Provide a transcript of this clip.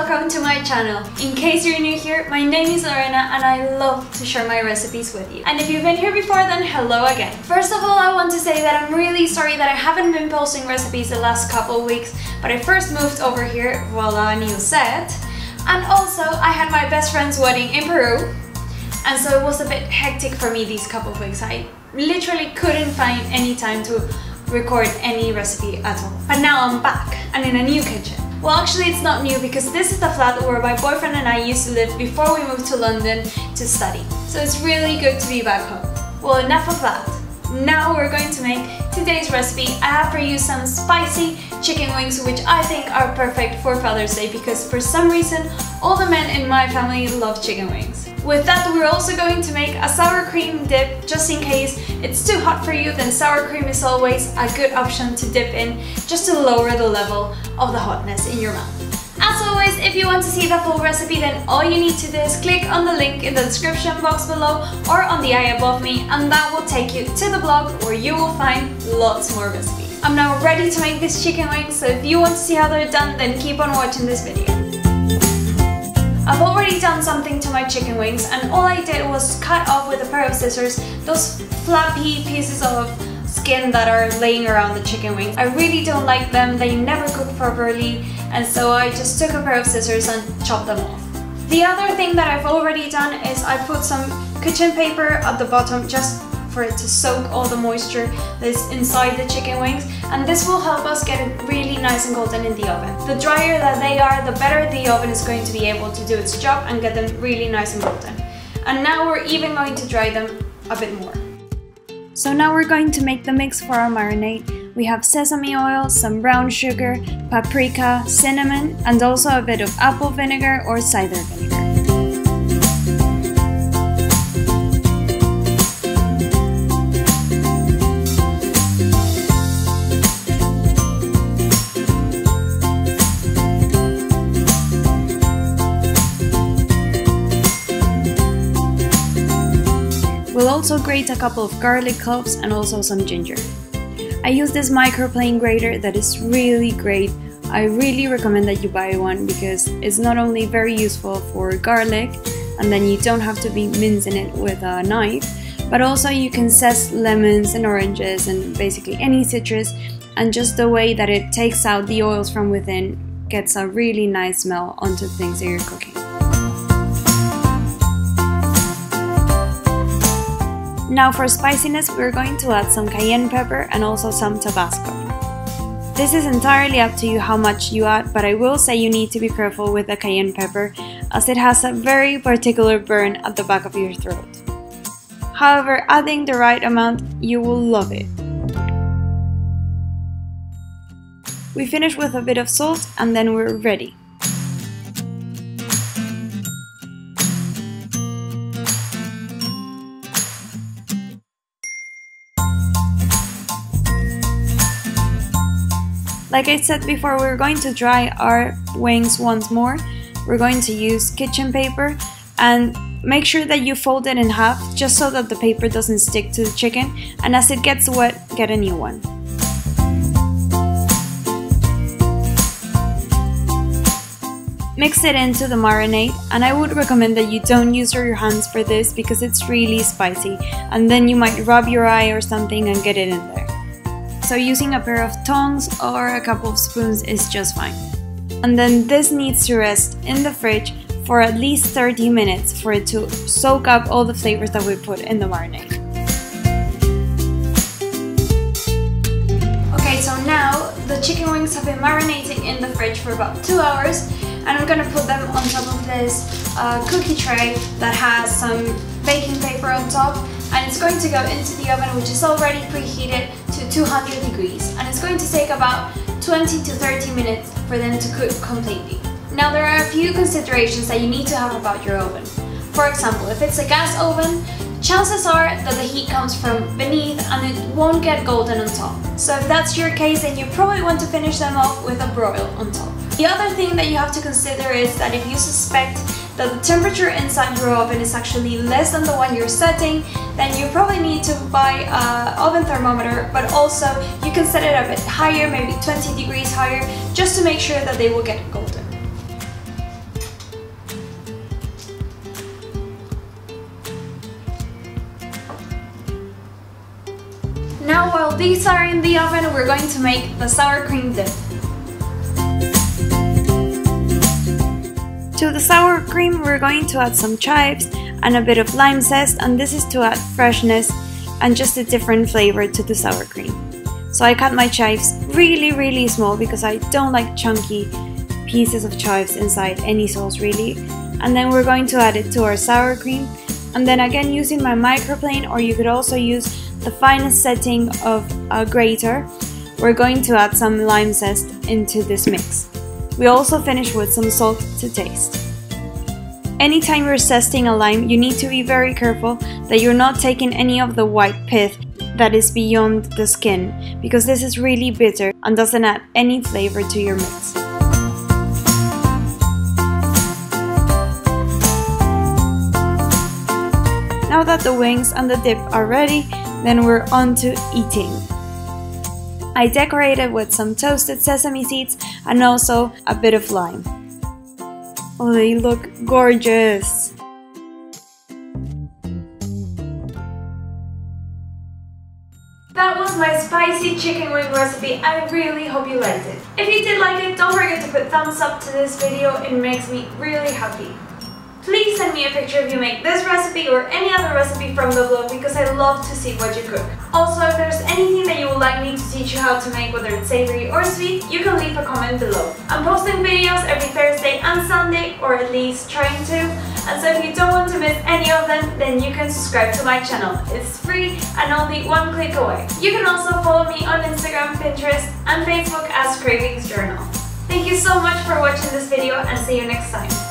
welcome to my channel. In case you're new here, my name is Lorena and I love to share my recipes with you. And if you've been here before, then hello again. First of all, I want to say that I'm really sorry that I haven't been posting recipes the last couple of weeks, but I first moved over here, voila, new set. And also, I had my best friend's wedding in Peru, and so it was a bit hectic for me these couple of weeks. I literally couldn't find any time to record any recipe at all. But now I'm back and in a new kitchen. Well, actually it's not new, because this is the flat where my boyfriend and I used to live before we moved to London to study. So it's really good to be back home. Well, enough of that. Now we're going to make today's recipe. I have for you some spicy chicken wings, which I think are perfect for Father's Day, because for some reason all the men in my family love chicken wings. With that, we're also going to make a sour cream dip. Just in case it's too hot for you, then sour cream is always a good option to dip in, just to lower the level of the hotness in your mouth. As always, if you want to see the full recipe, then all you need to do is click on the link in the description box below or on the eye above me, and that will take you to the blog where you will find lots more recipes. I'm now ready to make these chicken wings, so if you want to see how they're done, then keep on watching this video. I've already done something to my chicken wings, and all I did was cut off with a pair of scissors those flappy pieces of skin that are laying around the chicken wings. I really don't like them, they never cook properly, and so I just took a pair of scissors and chopped them off. The other thing that I've already done is I put some kitchen paper at the bottom just for it to soak all the moisture that's inside the chicken wings, and this will help us get it really nice and golden in the oven. The drier that they are, the better the oven is going to be able to do its job and get them really nice and golden. And now we're even going to dry them a bit more. So now we're going to make the mix for our marinade. We have sesame oil, some brown sugar, paprika, cinnamon, and also a bit of apple vinegar or cider vinegar. We'll also grate a couple of garlic cloves and also some ginger. I use this microplane grater that is really great. I really recommend that you buy one, because it's not only very useful for garlic, and then you don't have to be mincing it with a knife, but also you can zest lemons and oranges and basically any citrus, and just the way that it takes out the oils from within gets a really nice smell onto the things that you're cooking. Now for spiciness, we're going to add some cayenne pepper and also some Tabasco. This is entirely up to you how much you add, but I will say you need to be careful with the cayenne pepper, as it has a very particular burn at the back of your throat. However, adding the right amount, you will love it. We finish with a bit of salt and then we're ready. Like I said before, we're going to dry our wings once more. We're going to use kitchen paper, and make sure that you fold it in half just so that the paper doesn't stick to the chicken, and as it gets wet, get a new one. Mix it into the marinade, and I would recommend that you don't use your hands for this, because it's really spicy and then you might rub your eye or something and get it in there. So using a pair of tongs or a couple of spoons is just fine. And then this needs to rest in the fridge for at least 30 minutes for it to soak up all the flavors that we put in the marinade. Okay, so now the chicken wings have been marinating in the fridge for about 2 hours, and I'm gonna put them on top of this cookie tray that has some baking paper on top, and it's going to go into the oven, which is already preheated to 200 degrees, and it's going to take about 20 to 30 minutes for them to cook completely. Now there are a few considerations that you need to have about your oven. For example, if it's a gas oven, chances are that the heat comes from beneath and it won't get golden on top. So if that's your case, then you probably want to finish them off with a broil on top. The other thing that you have to consider is that if you suspect that the temperature inside your oven is actually less than the one you're setting, then you probably need to buy an oven thermometer, but also you can set it a bit higher, maybe 20 degrees higher, just to make sure that they will get golden. now while these are in the oven, we're going to make the sour cream dip. To the sour cream, we're going to add some chives and a bit of lime zest, and this is to add freshness and just a different flavor to the sour cream. So I cut my chives really small because I don't like chunky pieces of chives inside any sauce really. And then we're going to add it to our sour cream, and then again using my microplane, or you could also use the finest setting of a grater, we're going to add some lime zest into this mix. We also finish with some salt to taste. Anytime you're zesting a lime, you need to be very careful that you're not taking any of the white pith that is beyond the skin, because this is really bitter and doesn't add any flavor to your mix. Now that the wings and the dip are ready, then we're on to eating. I decorated with some toasted sesame seeds and also a bit of lime. Oh, they look gorgeous! That was my spicy chicken wing recipe. I really hope you liked it. If you did like it, don't forget to put thumbs up to this video. It makes me really happy. Please send me a picture if you make this recipe or any other recipe from the vlog, because I love to see what you cook. Also, if there's anything that you would like me to teach you how to make, whether it's savory or sweet, you can leave a comment below. I'm posting videos every Thursday and Sunday, or at least trying to, and so if you don't want to miss any of them, then you can subscribe to my channel. It's free and only one click away. You can also follow me on Instagram, Pinterest, and Facebook as Cravings Journal. Thank you so much for watching this video, and see you next time.